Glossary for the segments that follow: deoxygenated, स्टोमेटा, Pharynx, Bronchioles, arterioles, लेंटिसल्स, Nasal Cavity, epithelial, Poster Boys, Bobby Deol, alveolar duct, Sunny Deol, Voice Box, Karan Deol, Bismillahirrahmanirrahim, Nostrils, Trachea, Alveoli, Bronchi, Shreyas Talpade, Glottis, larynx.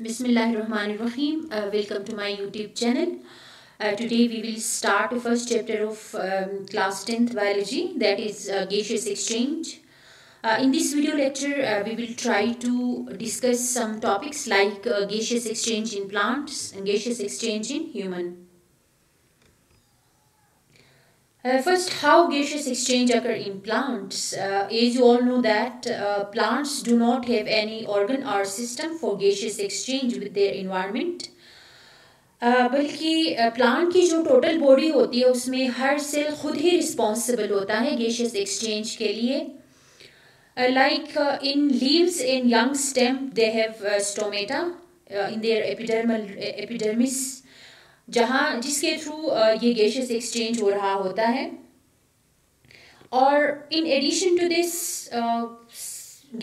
Bismillahirrahmanirrahim. Welcome to my YouTube channel. Today we will start the first chapter of class 10th biology, that is gaseous exchange. In this video lecture we will try to discuss some topics like gaseous exchange in plants and gaseous exchange in human. First, how gaseous exchange occur in plants. As you all know that plants do not have any organ or system for gaseous exchange with their environment. बल्कि plant की जो total body होती है उसमें हर cell खुद ही responsible होता है gaseous exchange के लिए. Like in leaves and young stem they have स्टोमेटा in their epidermis, जहाँ जिसके थ्रू ये गैसेस एक्सचेंज हो रहा होता है. और in addition to this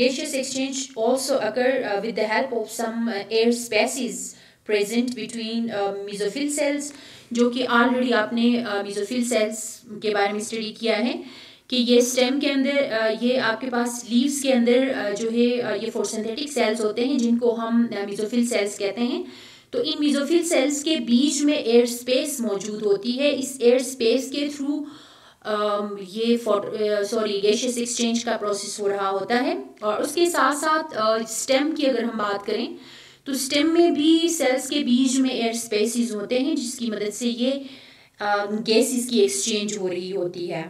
gases exchange also occur with the help of some air spaces present between mesophyll cells, जो कि ऑलरेडी आपने मेसोफिल सेल्स के बारे में स्टडी किया है कि ये स्टेम के अंदर ये आपके पास लीव्स के अंदर जो है ये फोटोसिंथेटिक सेल्स होते हैं जिनको हम मेसोफिल सेल्स कहते हैं. तो इन मेसोफिल सेल्स के बीच में एयर स्पेस मौजूद होती है. इस एयर स्पेस के थ्रू ये गैसियस एक्सचेंज का प्रोसेस हो रहा होता है. और उसके साथ साथ स्टेम की अगर हम बात करें तो स्टेम में भी सेल्स के बीच में एयर स्पेसेस होते हैं जिसकी मदद से ये गैसेस की एक्सचेंज हो रही होती है.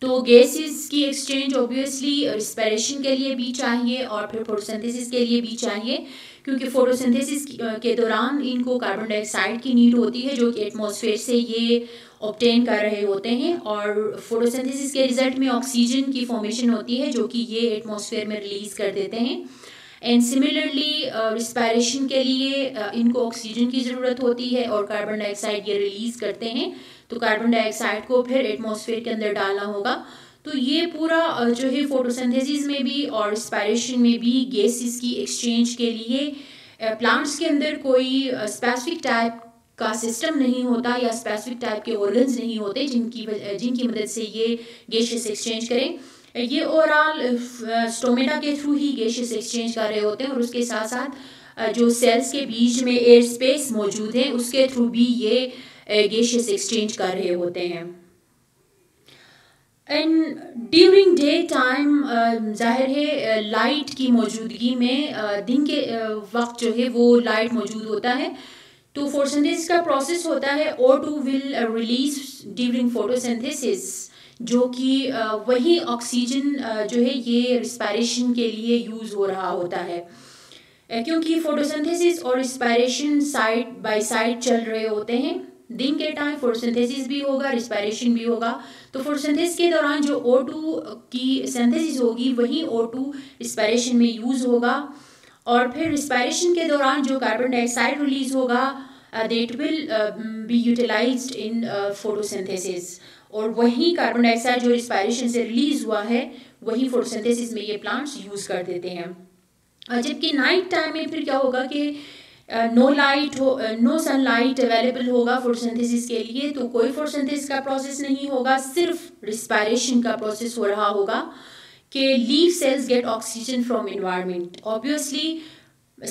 तो गैसेस की एक्सचेंज ऑब्वियसली रिस्पिरेशन के लिए भी चाहिए और फिर फोटोसिंथेसिस के लिए भी चाहिए, क्योंकि फोटोसिंथेसिस के दौरान इनको कार्बन डाइऑक्साइड की नीड होती है जो कि एटमॉस्फेयर से ये ऑब्टेन कर रहे होते हैं. और फोटोसिंथेसिस के रिजल्ट में ऑक्सीजन की फॉर्मेशन होती है जो कि ये एटमॉस्फेयर में रिलीज कर देते हैं. एंड सिमिलरली रिस्पायरेशन के लिए इनको ऑक्सीजन की ज़रूरत होती है और कार्बन डाइऑक्साइड ये रिलीज़ करते हैं. तो कार्बन डाइऑक्साइड को फिर एटमॉस्फेयर के अंदर डालना होगा. तो ये पूरा जो है फोटोसिंथेसिस में भी और रिस्पायरेशन में भी गैसेस की एक्सचेंज के लिए प्लांट्स के अंदर कोई स्पेसिफिक टाइप का सिस्टम नहीं होता या स्पेसिफिक टाइप के ऑर्गन्स नहीं होते जिनकी मदद से ये गैसेस एक्सचेंज करें. ये ओवरऑल स्टोमेटा के थ्रू ही गैसेस एक्सचेंज कर रहे होते हैं. और उसके साथ साथ जो सेल्स के बीच में एयर स्पेस मौजूद है उसके थ्रू भी ये गैसेस एक्सचेंज कर रहे होते हैं. एंड ड्यूरिंग डे टाइम जाहिर है लाइट की मौजूदगी में दिन के वक्त जो है वो लाइट मौजूद होता है. तो फोटोसिंथेसिस का प्रोसेस होता है O2 will release during photosynthesis, जो कि वही ऑक्सीजन जो है ये रिस्पायरेशन के लिए यूज़ हो रहा होता है, क्योंकि फोटोसिंथेसिस और रिस्पायरेशन साइड बाय साइड चल रहे होते हैं. दिन के टाइम फोटोसिंथेसिस भी होगा, रिस्पायरेशन भी होगा. तो फोटोसिंथेसिस के दौरान जो O2 की सिंथेसिस होगी वही O2 रिस्पायरेशन में यूज़ होगा. और फिर रिस्पायरेशन के दौरान जो कार्बन डाइऑक्साइड रिलीज होगा that will be utilized in photosynthesis. और वही कार्बन डाइऑक्साइड जो रिस्पायरेशन से रिलीज हुआ है वही फोटोसिंथेसिस में ये प्लांट्स यूज़ कर देते हैं. जबकि नाइट टाइम में फिर क्या होगा कि नो सनलाइट अवेलेबल होगा फोटोसिंथेसिस के लिए. तो कोई फोटोसिंथेसिस का प्रोसेस नहीं होगा, सिर्फ रिस्पायरेशन का प्रोसेस हो रहा होगा कि leaf cells get oxygen from environment. Obviously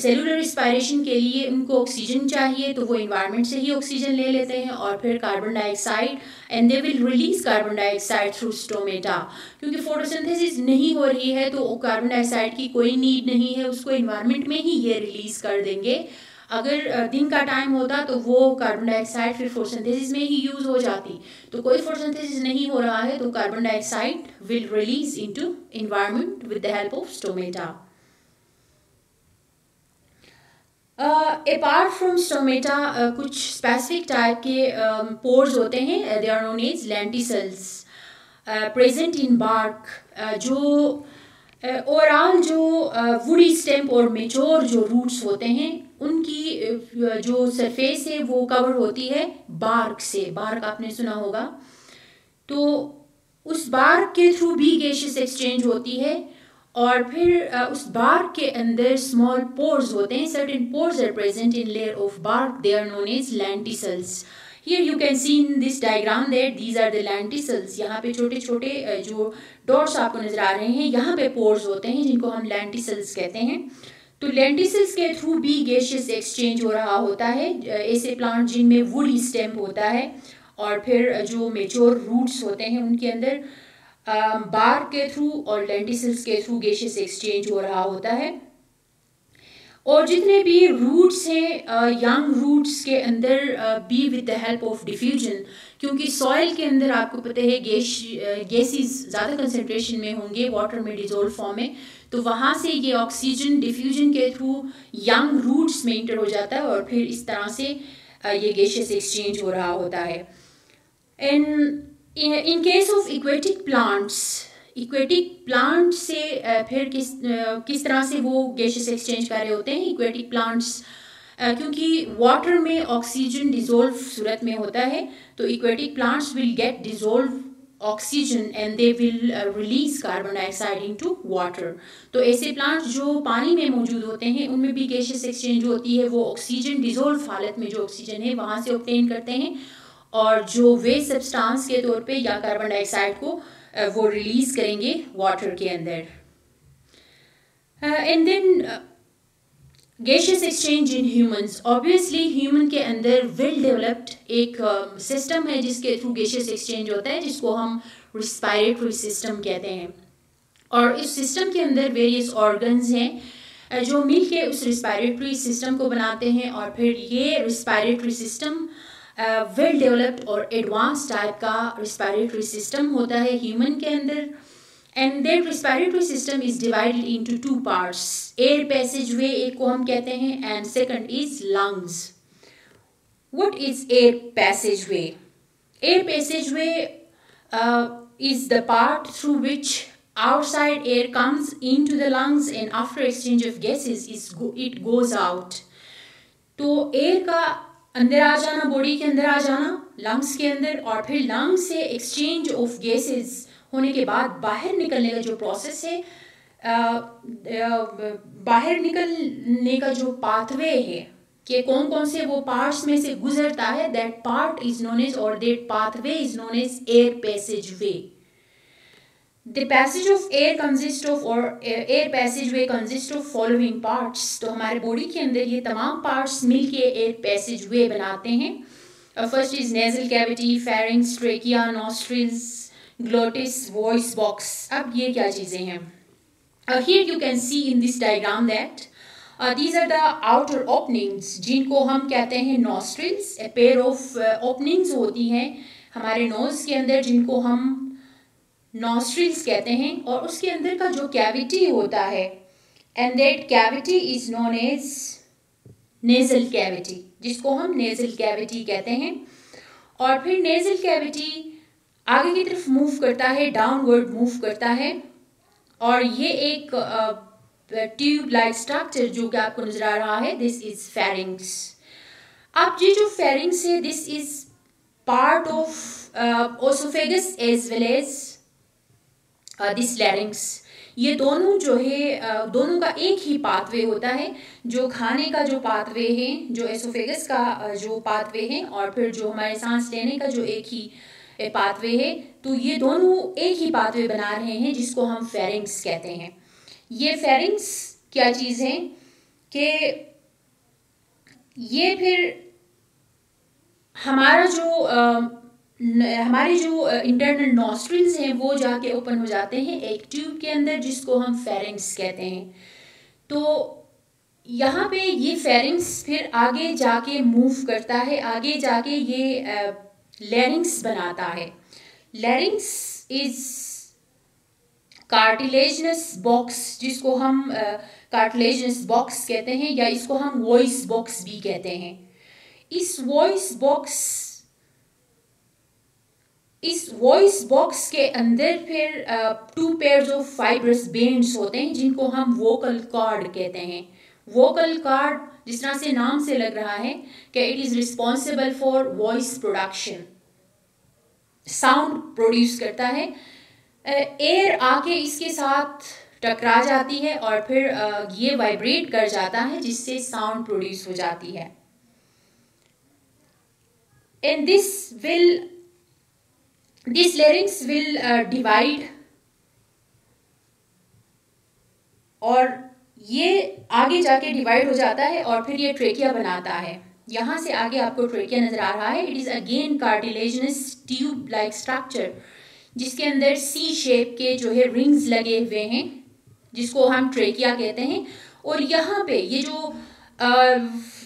cellular respiration के लिए उनको ऑक्सीजन चाहिए तो वो इन्वायरमेंट से ही ऑक्सीजन ले लेते हैं. और फिर carbon dioxide and they will release carbon dioxide through स्टोमेटा, क्योंकि फोटोसिंथेसिस नहीं हो रही है तो कार्बन डाइऑक्साइड की कोई नीड नहीं है, उसको इन्वायरमेंट में ही ये रिलीज़ कर देंगे. अगर दिन का टाइम होता तो वो कार्बन डाइऑक्साइड फिर फोटोसिंथेसिस में ही यूज़ हो जाती. तो कोई फोटोसिंथेसिस नहीं हो रहा है तो carbon dioxide will release into environment with the help of स्टोमेटा. Apart from स्टोमेटा कुछ स्पेसिफिक टाइप के पोर्स होते हैं, they are known as लेंटिसल्स present in bark. जो ओवरऑल जो वुडी स्टेम्प और मेच्योर जो रूट्स होते हैं उनकी जो सरफेस है वो कवर होती है बार्क से. बार्क आपने सुना होगा. तो उस बार्क के थ्रू भी गैसेस एक्सचेंज होती है. और फिर उस बार्क के अंदर स्मॉल पोर्स होते हैं. Certain pores are present in layer of bark, they are known as लेंटिसल्स. Here you can see in this diagram that these are the लेंटिसल्स. यहाँ पे छोटे छोटे जो डॉट्स आपको नजर आ रहे हैं यहाँ पे पोर्स होते हैं जिनको हम लेंटिसल्स कहते हैं. तो लेंटिसल्स के थ्रू भी गैसियस एक्सचेंज हो रहा होता है। ऐसे प्लांट जिनमें वुडी स्टेम होता है और फिर जो मेच्योर रूट्स होते हैं उनके अंदर बार के थ्रू और लेंटिसल्स के थ्रू गैसियस एक्सचेंज हो रहा होता है। और जितने भी रूट्स हैं यंग रूट्स के अंदर be with the help of diffusion, क्योंकि सॉइल के अंदर आपको पता है गैसेस ज़्यादा कंसनट्रेशन में होंगे वाटर में डिजोल्व फॉर्म में, तो वहाँ से ये ऑक्सीजन डिफ्यूजन के थ्रू यंग रूट्स में इंटर हो जाता है और फिर इस तरह से ये गैसेस एक्सचेंज हो रहा होता है। And in case of aquatic plants से फिर किस तरह से वो गैसेस एक्सचेंज कर रहे होते हैं। एक्वेटिक प्लांट्स क्योंकि वाटर में ऑक्सीजन डिजोल्व सूरत में होता है, तो aquatic plants will get dissolve oxygen and they will release carbon dioxide into water. तो ऐसे प्लांट्स जो पानी में मौजूद होते हैं उनमें भी गैसेस एक्सचेंज होती है। वो ऑक्सीजन डिजोल्व हालत में जो ऑक्सीजन है वहाँ से ऑब्टेन करते हैं और जो वेस्ट सब्सटेंस के तौर पे या कार्बन डाइऑक्साइड को वो रिलीज करेंगे वाटर के अंदर। And then gaseous exchange in humans, obviously human के अंदर वेल डेवलप्ड एक सिस्टम है जिसके थ्रू गैसियस एक्सचेंज होता है, जिसको हम रिस्पायरेटरी सिस्टम कहते हैं। और इस सिस्टम के अंदर वेरियस ऑर्गन्स हैं जो मिल के उस रिस्पायरेटरी सिस्टम को बनाते हैं और फिर ये रिस्पायरेटरी सिस्टम वेल डेवलप्ड और एडवांस टाइप का रिस्पायरेटरी सिस्टम होता है ह्यूमन के अंदर। And their respiratory system is divided into two parts, air passage way एक को हम कहते हैं and second is lungs. What is air passage way? Air passage way is the part through which outside air comes into the lungs and after exchange of gases it goes out. तो air का अंदर आ जाना, body के अंदर आ जाना lungs के अंदर, और फिर लंग्स से एक्सचेंज ऑफ गैसेस होने के बाद बाहर निकलने का जो प्रोसेस है, बाहर निकलने का जो पाथवे है कि कौन कौन से वो पार्ट्स में से गुजरता है, that part is known as और that pathway is known as air passage way. The passage of air consist of और air passage way consist of following parts. तो हमारे बॉडी के अंदर ये तमाम पार्ट्स मिल के एयर पैसेज वे बनाते हैं। First is nasal cavity, pharynx, trachea, nostrils, glottis, voice box. अब ये क्या चीज़ें हैं? Here you can see in this diagram that these are the outer openings जिनको हम कहते हैं nostrils. A pair of openings होती हैं हमारे नोज के अंदर जिनको हम नॉस्ट्रिल्स कहते हैं, और उसके अंदर का जो कैविटी होता है and that cavity is known as nasal cavity, जिसको हम नेजल कैविटी कहते हैं। और फिर नेजल कैविटी आगे की तरफ मूव करता है, डाउनवर्ड मूव करता है, और ये एक ट्यूब लाइक स्ट्रक्चर जो कि आपको नजर आ रहा है, दिस इज फेरिंग्स। आप ये जो फेरिंग्स है this is part of oesophagus as well as this larynx. ये दोनों जो है दोनों का एक ही पाथवे होता है, जो खाने का जो पाथवे है, जो एसोफेगस का जो पाथवे है, और फिर जो हमारे सांस लेने का जो एक ही पाथवे है। तो ये दोनों एक ही पाथवे बना रहे हैं जिसको हम फेरिंग्स कहते हैं। ये फेरिंग्स क्या चीज़ है कि ये फिर हमारा जो हमारे जो इंटरनल नॉस्ट्रिल्स हैं वो जाके ओपन हो जाते हैं एक ट्यूब के अंदर जिसको हम फेरिंग्स कहते हैं। तो यहाँ पे ये फेरिंग्स फिर आगे जाके मूव करता है, आगे जाके ये लैरिंग्स बनाता है। लैरिंग्स इज कार्टिलेजनस बॉक्स, जिसको हम कार्टिलेजनस बॉक्स कहते हैं, या इसको हम वॉइस बॉक्स भी कहते हैं। इस वॉइस बॉक्स के अंदर फिर two pairs of fibrous bands होते हैं जिनको हम वोकल कॉर्ड कहते हैं। वोकल कॉर्ड जिस तरह से नाम से लग रहा है कि it is responsible for voice production, sound produce करता है। एयर आके इसके साथ टकरा जाती है और फिर ये वाइब्रेट कर जाता है जिससे साउंड प्रोड्यूस हो जाती है। And these larynx will divide, और ये आगे जाके डिवाइड हो जाता है और फिर ये ट्रेकिया बनाता है। यहाँ से आगे आपको ट्रेकिया नजर आ रहा है। It is again cartilaginous tube like structure जिसके अंदर सी शेप के जो है रिंग्स लगे हुए हैं जिसको हम ट्रेकिया कहते हैं। और यहाँ पे ये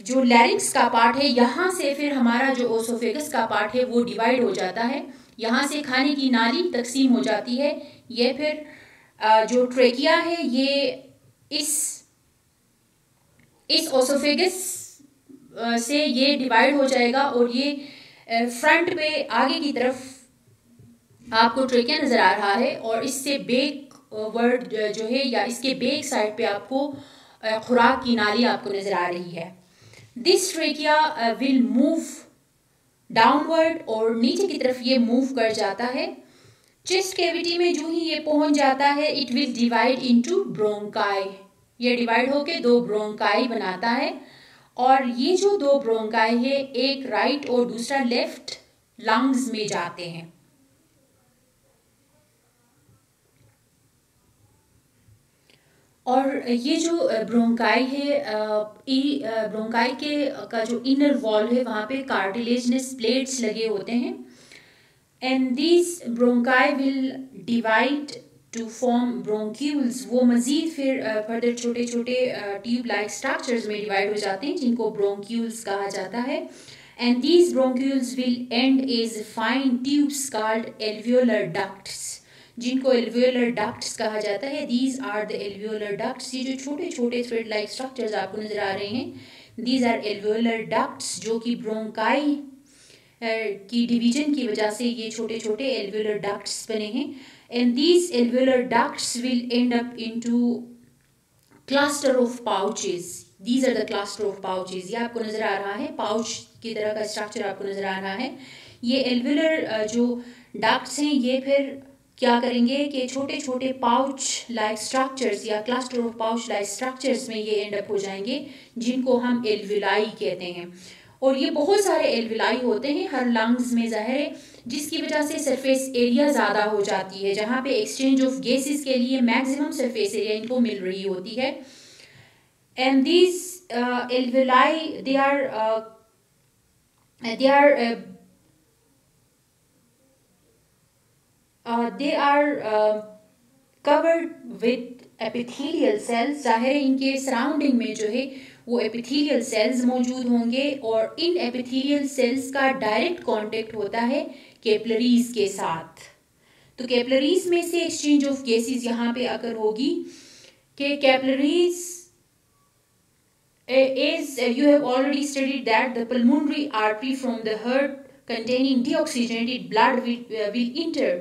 जो लैरिक्स का पार्ट है, यहाँ से फिर हमारा जो ओसोफेगस का पार्ट है वो डिवाइड हो जाता है। यहाँ से खाने की नाली तकसीम हो जाती है। ये फिर जो ट्रेकिया है ये इस ओसोफेगस से ये डिवाइड हो जाएगा और ये फ्रंट पे आगे की तरफ आपको ट्रेकिया नज़र आ रहा है। और इससे बेक वर्ड जो है या इसके बेक साइड पे आपको खुराक की नाली आपको नज़र आ रही है। This trachea will move downward और नीचे की तरफ ये मूव कर जाता है। चेस्ट कैविटी में जो ही ये पहुंच जाता है it will divide into bronchi. ये डिवाइड होके दो ब्रोंकाई बनाता है और ये जो दो ब्रोंकाई है एक राइट और दूसरा लेफ्ट लंग्स में जाते हैं। और ये जो ब्रोंकाई है ब्रोंकाई का जो इनर वॉल है वहाँ पे कार्टिलेजनस प्लेट्स लगे होते हैं। And this bronchi will divide to form bronchioles. वो मज़ीद फिर फर्दर छोटे छोटे ट्यूब लाइक स्ट्रक्चर्स में डिवाइड हो जाते हैं जिनको ब्रोंक्यूल्स कहा जाता है। And this bronchioles will end as fine tubes called alveolar ducts जिनको एल्वियोलर डक्ट्स कहा जाता है। These are the alveolar ducts. ये जो छोटे छोटे थ्रेड लाइक स्ट्रक्चर्स आपको नज़र आ रहे हैं दीज आर एल्वियोलर डक्ट्स जो कि ब्रोंकाई की डिवीजन की वजह से ये छोटे छोटे एल्वियोलर डक्ट्स बने हैं। And these alveolar ducts will end up into cluster of pouches. These are the cluster of pouches. ये आपको नज़र आ रहा है पाउच की तरह का स्ट्रक्चर आपको नज़र आ रहा है। ये एल्वियोलर जो डक्ट्स हैं ये फिर क्या करेंगे कि छोटे छोटे पाउच लाइक स्ट्रक्चर्स या cluster of pouch like structures में ये एंड अप हो जाएंगे जिनको हम एल्विलाई कहते हैं। और ये बहुत सारे एल्विलाई होते हैं हर लंग्स में ज़ाहिर है जिसकी वजह से सरफेस एरिया ज़्यादा हो जाती है जहाँ पे एक्सचेंज ऑफ गैसेस के लिए मैक्सिमम सरफेस एरिया इनको मिल रही होती है। And these alveoli they are covered with epithelial cells। ज़ाहिर इनके सराउंडिंग में जो है वो एपिथेलियल सेल्स मौजूद होंगे और इन एपिथेलियल सेल्स का डायरेक्ट कांटेक्ट होता है कैपिलरीज के साथ। तो कैपिलरीज में से एक्सचेंज ऑफ गैसेस यहाँ पे अगर होगी कि capillaries is you have already studied that the pulmonary artery from the heart containing deoxygenated blood will enter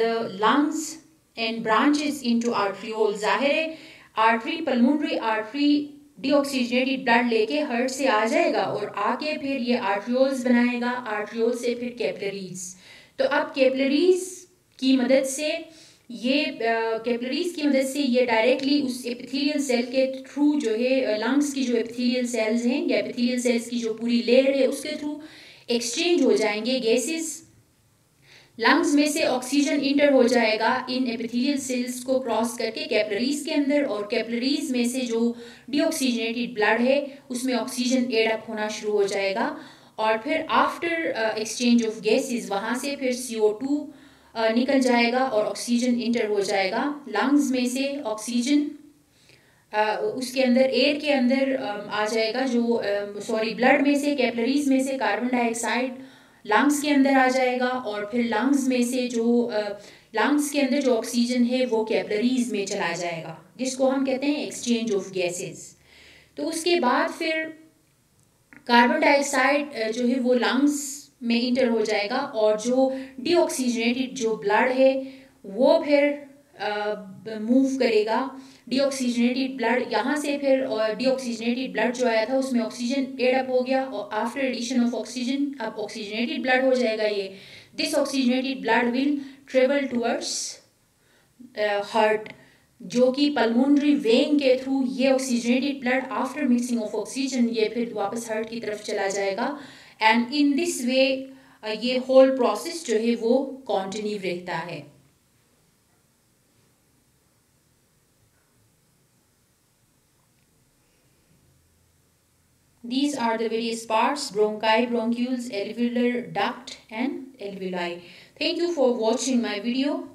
the lungs and branches into arterioles। ज़ाहिर है artery pulmonary artery deoxygenated blood लेके heart से आ जाएगा और आके फिर ये arterioles बनाएगा, arterioles से फिर capillaries। तो अब कैपिलरीज की मदद से ये डायरेक्टली उस एपिथेलियल सेल के थ्रू जो है लंग्स की जो एपिथेलियल सेल्स हैं या एपिथेलियल सेल्स की जो पूरी लेयर है उसके थ्रू एक्सचेंज हो जाएंगे गैसेस। लंग्स में से ऑक्सीजन इंटर हो जाएगा इन एपिथेलियल सेल्स को क्रॉस करके कैपिलरीज के अंदर और कैपिलरीज में से जो डीऑक्सीजनेटेड ब्लड है उसमें ऑक्सीजन एड अप होना शुरू हो जाएगा। और फिर आफ्टर एक्सचेंज ऑफ गैसेस वहाँ से फिर CO2 निकल जाएगा और ऑक्सीजन इंटर हो जाएगा लंग्स में से। ऑक्सीजन उसके अंदर एयर के अंदर आ जाएगा जो ब्लड में से कैपिलरीज में से कार्बन डाइऑक्साइड लंग्स के अंदर आ जाएगा और फिर लंग्स में से जो लंग्स के अंदर जो ऑक्सीजन है वो कैपिलरीज में चला जाएगा जिसको हम कहते हैं एक्सचेंज ऑफ गैसेस। तो उसके बाद फिर कार्बन डाइऑक्साइड जो है वो लंग्स में इंटर हो जाएगा और जो डीऑक्सीजनेटेड जो ब्लड है वो फिर मूव करेगा डीऑक्सीजनेटेड ब्लड। यहाँ से फिर डीऑक्सीजनेटेड ब्लड जो आया था उसमें ऑक्सीजन एड अप हो गया और आफ्टर एडिशन ऑफ ऑक्सीजन अब ऑक्सीजनेटेड ब्लड हो जाएगा ये। This oxygenated blood will travel towards heart जो कि पल्मोनरी वेन के थ्रू ये oxygenated blood after mixing of oxygen ये फिर वापस हार्ट की तरफ चला जाएगा। एंड इन दिस वे ये होल प्रोसेस जो है वो कॉन्टिन्यू रहता है। These are the various parts: bronchi, bronchioles, alveolar duct and alveoli. Thank you for watching my video.